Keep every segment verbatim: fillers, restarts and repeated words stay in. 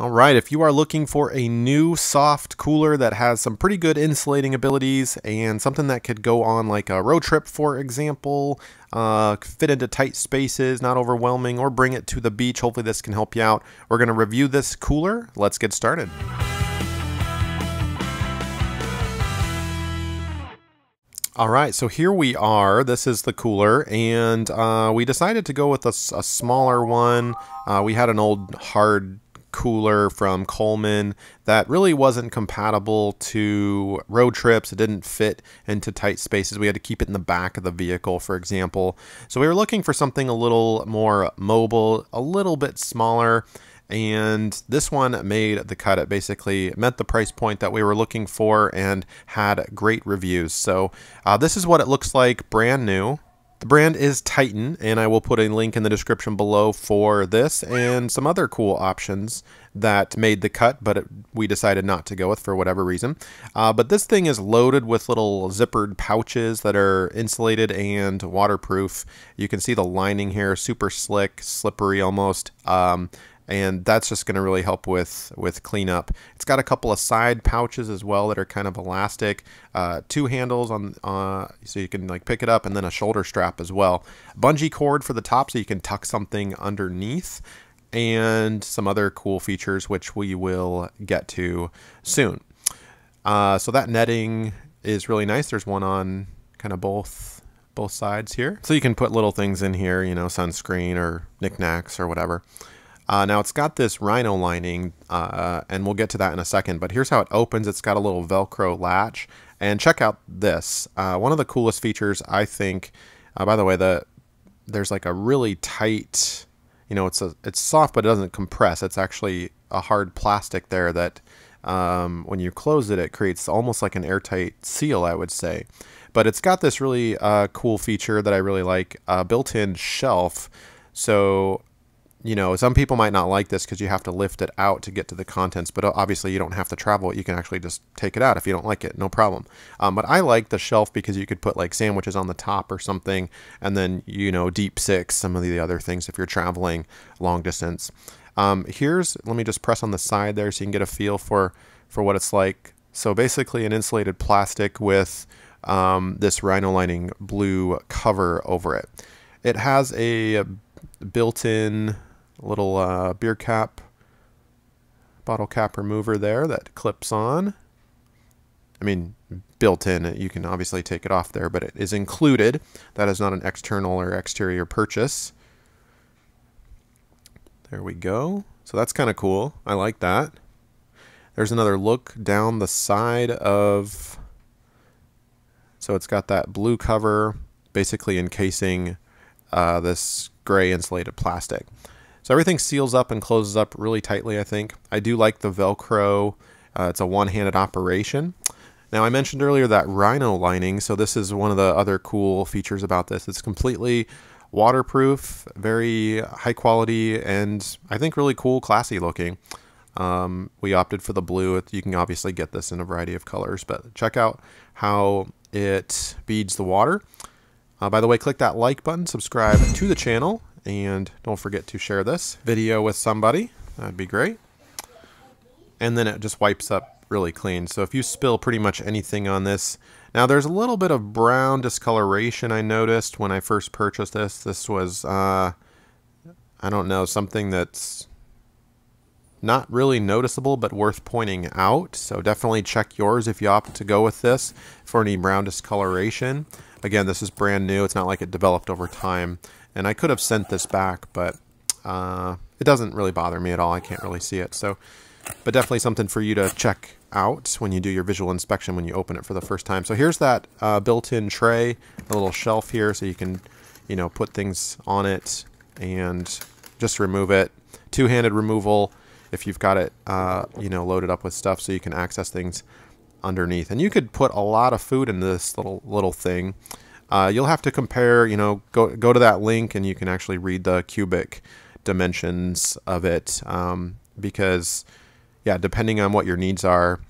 All right, if you are looking for a new soft cooler that has some pretty good insulating abilities and something that could go on like a road trip, for example, uh, fit into tight spaces, not overwhelming, or bring it to the beach, hopefully this can help you out. We're going to review this cooler. Let's get started. All right, so here we are. This is the cooler, and uh, we decided to go with a, a smaller one. Uh, we had an old hard cooler from Coleman that really wasn't compatible to road trips. It didn't fit into tight spaces. We had to keep it in the back of the vehicle, for example. So we were looking for something a little more mobile, a little bit smaller, and this one made the cut. It basically met the price point that we were looking for and had great reviews. So uh, this is what it looks like brand new. The brand is Titan, and I will put a link in the description below for this and some other cool options that made the cut, but it, we decided not to go with for whatever reason. Uh, but this thing is loaded with little zippered pouches that are insulated and waterproof. You can see the lining here, super slick, slippery almost. Um, And that's just going to really help with, with cleanup. It's got a couple of side pouches as well that are kind of elastic. Uh, two handles on uh, so you can like pick it up, and then a shoulder strap as well. Bungee cord for the top so you can tuck something underneath. And some other cool features which we will get to soon. Uh, so that netting is really nice. There's one on kind of both... both sides here. So you can put little things in here, you know, sunscreen or knickknacks or whatever. Uh, now it's got this Rhino lining, uh, and we'll get to that in a second, but here's how it opens. It's got a little Velcro latch, and check out this. Uh, one of the coolest features, I think, uh, by the way, the there's like a really tight, you know, it's a, it's soft, but it doesn't compress. It's actually a hard plastic there that um, when you close it, it creates almost like an airtight seal, I would say. But it's got this really uh, cool feature that I really like, uh, built-in shelf. So... you know, some people might not like this because you have to lift it out to get to the contents, but obviously you don't have to travel it. You can actually just take it out if you don't like it, no problem. Um, but I like the shelf because you could put like sandwiches on the top or something, and then, you know, deep six, some of the other things if you're traveling long distance. Um, here's, let me just press on the side there so you can get a feel for, for what it's like. So basically an insulated plastic with um, this Rhino Lining blue cover over it. It has a built-in little uh, beer cap, bottle cap remover there that clips on. I mean, built in, you can obviously take it off there, but it is included. That is not an external or exterior purchase. There we go. So that's kind of cool. I like that. There's another look down the side of, so it's got that blue cover basically encasing uh, this gray insulated plastic. So everything seals up and closes up really tightly, I think. I do like the Velcro. Uh, it's a one-handed operation. Now, I mentioned earlier that Rhino lining, so this is one of the other cool features about this. It's completely waterproof, very high quality, and I think really cool, classy looking. Um, we opted for the blue. You can obviously get this in a variety of colors, but check out how it beads the water. Uh, by the way, click that like button, subscribe to the channel, and don't forget to share this video with somebody. That'd be great. And then it just wipes up really clean. So if you spill pretty much anything on this. Now there's a little bit of brown discoloration I noticed when I first purchased this. This was, uh, I don't know, something that's not really noticeable but worth pointing out. So definitely check yours if you opt to go with this for any brown discoloration. Again, this is brand new. It's not like it developed over time. And I could have sent this back, but uh, it doesn't really bother me at all. I can't really see it. So, but definitely something for you to check out when you do your visual inspection when you open it for the first time. So here's that uh, built-in tray, a little shelf here so you can, you know, put things on it and just remove it. Two-handed removal if you've got it, uh, you know, loaded up with stuff so you can access things underneath. And you could put a lot of food in this little little thing. Uh, you'll have to compare, you know, go go to that link and you can actually read the cubic dimensions of it, um, because, yeah, depending on what your needs are,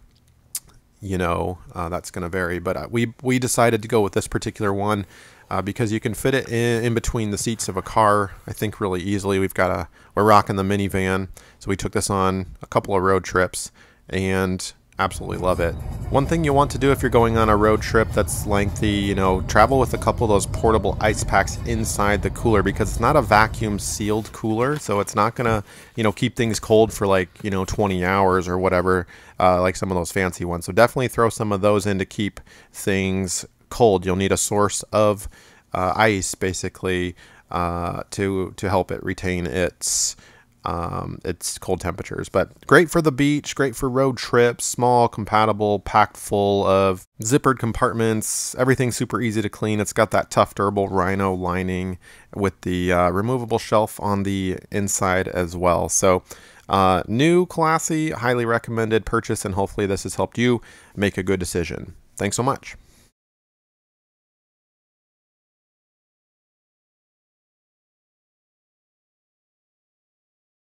you know, uh, that's going to vary. But uh, we we decided to go with this particular one uh, because you can fit it in, in between the seats of a car, I think, really easily. We've got a, we're rocking the minivan, so we took this on a couple of road trips and absolutely love it. One thing you want to do if you're going on a road trip that's lengthy, you know, travel with a couple of those portable ice packs inside the cooler, because it's not a vacuum sealed cooler, so it's not gonna, you know, keep things cold for like, you know, twenty hours or whatever, uh, like some of those fancy ones. So definitely throw some of those in to keep things cold. You'll need a source of uh, ice basically uh, to to help it retain its Um, it's cold temperatures, but great for the beach, great for road trips, small, compatible, packed full of zippered compartments, everything's super easy to clean. It's got that tough, durable Rhino lining with the uh, removable shelf on the inside as well. So uh, new, classy, highly recommended purchase, and hopefully this has helped you make a good decision. Thanks so much.